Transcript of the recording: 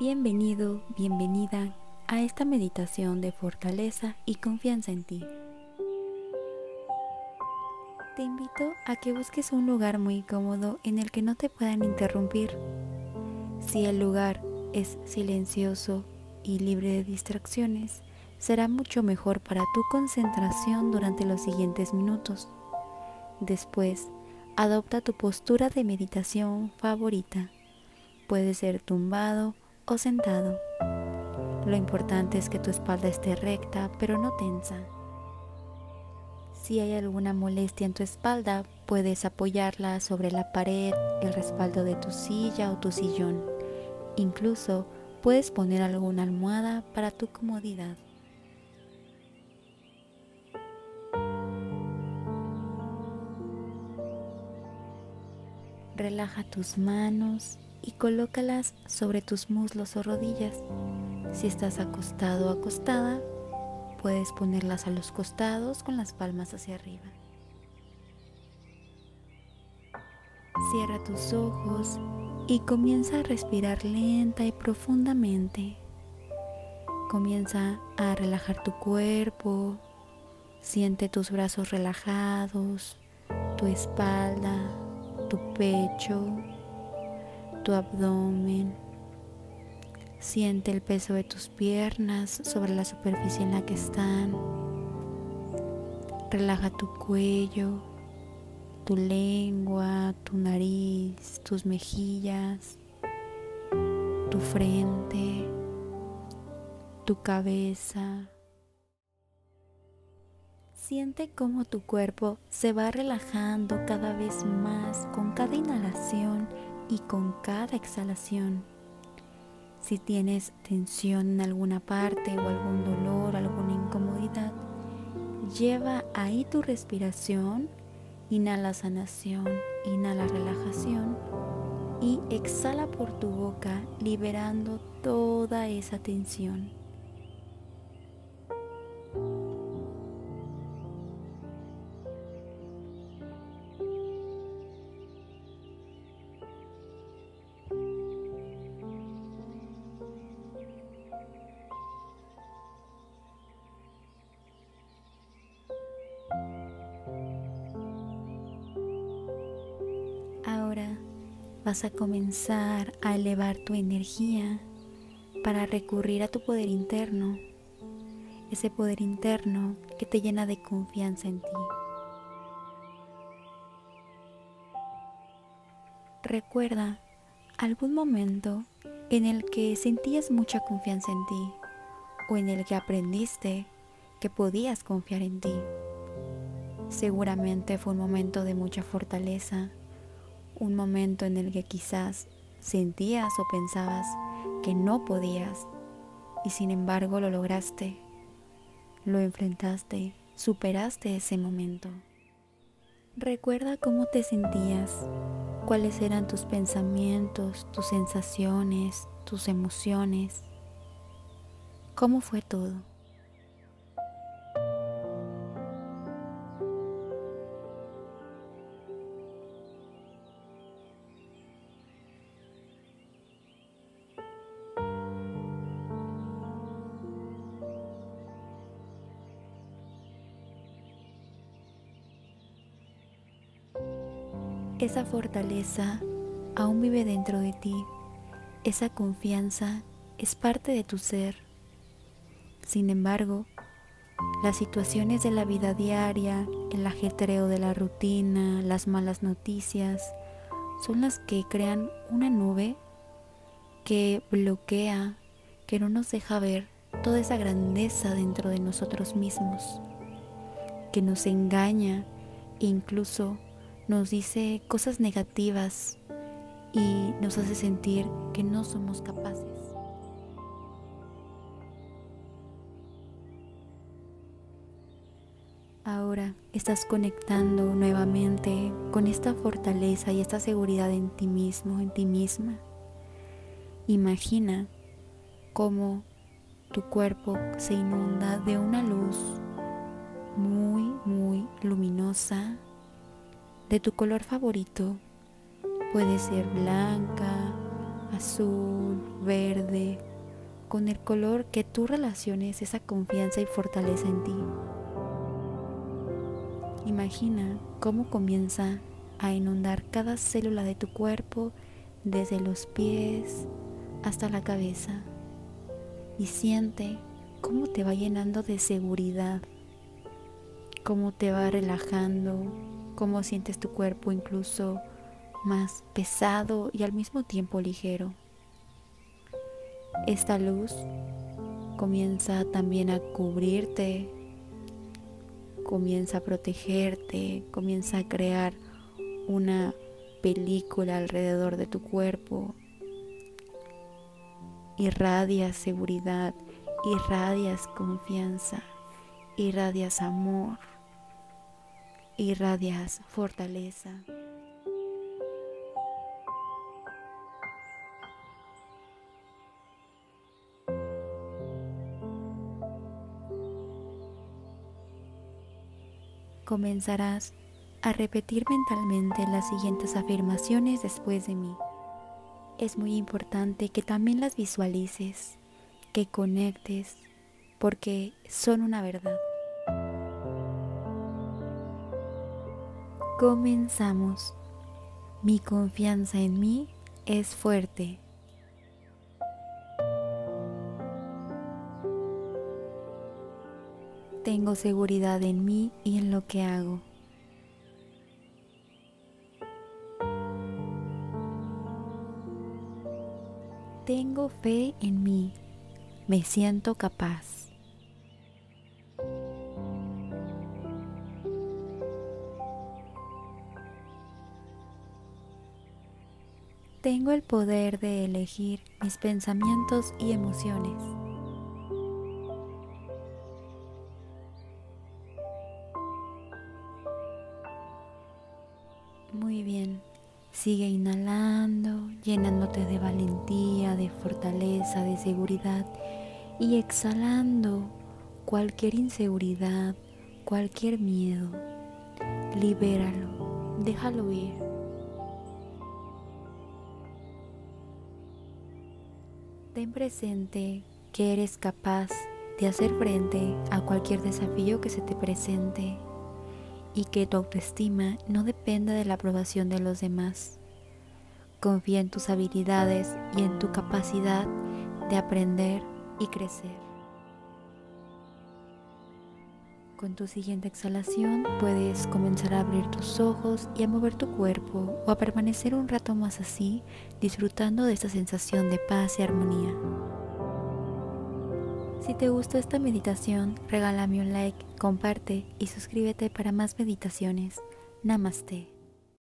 Bienvenido, bienvenida a esta meditación de fortaleza y confianza en ti. Te invito a que busques un lugar muy cómodo en el que no te puedan interrumpir. Si el lugar es silencioso y libre de distracciones, será mucho mejor para tu concentración durante los siguientes minutos. Después, adopta tu postura de meditación favorita. Puede ser tumbado o sentado. Lo importante es que tu espalda esté recta, pero no tensa. Si hay alguna molestia en tu espalda, puedes apoyarla sobre la pared, el respaldo de tu silla o tu sillón. Incluso puedes poner alguna almohada para tu comodidad. Relaja tus manos y colócalas sobre tus muslos o rodillas. Si estás acostado o acostada, puedes ponerlas a los costados con las palmas hacia arriba. Cierra tus ojos y comienza a respirar lenta y profundamente. Comienza a relajar tu cuerpo. Siente tus brazos relajados, tu espalda, tu pecho, tu abdomen. Siente el peso de tus piernas sobre la superficie en la que están. Relaja tu cuello, tu lengua, tu nariz, tus mejillas, tu frente, tu cabeza. Siente cómo tu cuerpo se va relajando cada vez más con cada inhalación y con cada exhalación. Si tienes tensión en alguna parte o algún dolor, alguna incomodidad, lleva ahí tu respiración. Inhala sanación, inhala relajación y exhala por tu boca, liberando toda esa tensión. Ahora vas a comenzar a elevar tu energía para recurrir a tu poder interno, ese poder interno que te llena de confianza en ti. Recuerda algún momento en el que sentías mucha confianza en ti o en el que aprendiste que podías confiar en ti. Seguramente fue un momento de mucha fortaleza. Un momento en el que quizás sentías o pensabas que no podías y sin embargo lo lograste, lo enfrentaste, superaste ese momento. Recuerda cómo te sentías, cuáles eran tus pensamientos, tus sensaciones, tus emociones, cómo fue todo. Esa fortaleza aún vive dentro de ti, esa confianza es parte de tu ser. Sin embargo, las situaciones de la vida diaria, el ajetreo de la rutina, las malas noticias, son las que crean una nube que bloquea, que no nos deja ver toda esa grandeza dentro de nosotros mismos, que nos engaña e incluso nos dice cosas negativas y nos hace sentir que no somos capaces. Ahora estás conectando nuevamente con esta fortaleza y esta seguridad en ti mismo, en ti misma. Imagina cómo tu cuerpo se inunda de una luz muy, muy luminosa, de tu color favorito. Puede ser blanca, azul, verde, con el color que tú relaciones esa confianza y fortaleza en ti. Imagina cómo comienza a inundar cada célula de tu cuerpo, desde los pies hasta la cabeza, y siente cómo te va llenando de seguridad, cómo te va relajando, cómo sientes tu cuerpo incluso más pesado y al mismo tiempo ligero. Esta luz comienza también a cubrirte, comienza a protegerte, comienza a crear una película alrededor de tu cuerpo. Irradias seguridad, irradias confianza, irradias amor, irradias fortaleza. Comenzarás a repetir mentalmente las siguientes afirmaciones después de mí. Es muy importante que también las visualices, que conectes, porque son una verdad. Comenzamos. Mi confianza en mí es fuerte. Tengo seguridad en mí y en lo que hago. Tengo fe en mí. Me siento capaz. Tengo el poder de elegir mis pensamientos y emociones. Muy bien, sigue inhalando, llenándote de valentía, de fortaleza, de seguridad y exhalando cualquier inseguridad, cualquier miedo. Libéralo, déjalo ir. Ten presente que eres capaz de hacer frente a cualquier desafío que se te presente, y que tu autoestima no dependa de la aprobación de los demás. Confía en tus habilidades y en tu capacidad de aprender y crecer. Con tu siguiente exhalación puedes comenzar a abrir tus ojos y a mover tu cuerpo, o a permanecer un rato más así, disfrutando de esta sensación de paz y armonía. Si te gustó esta meditación, regálame un like, comparte y suscríbete para más meditaciones. Namaste.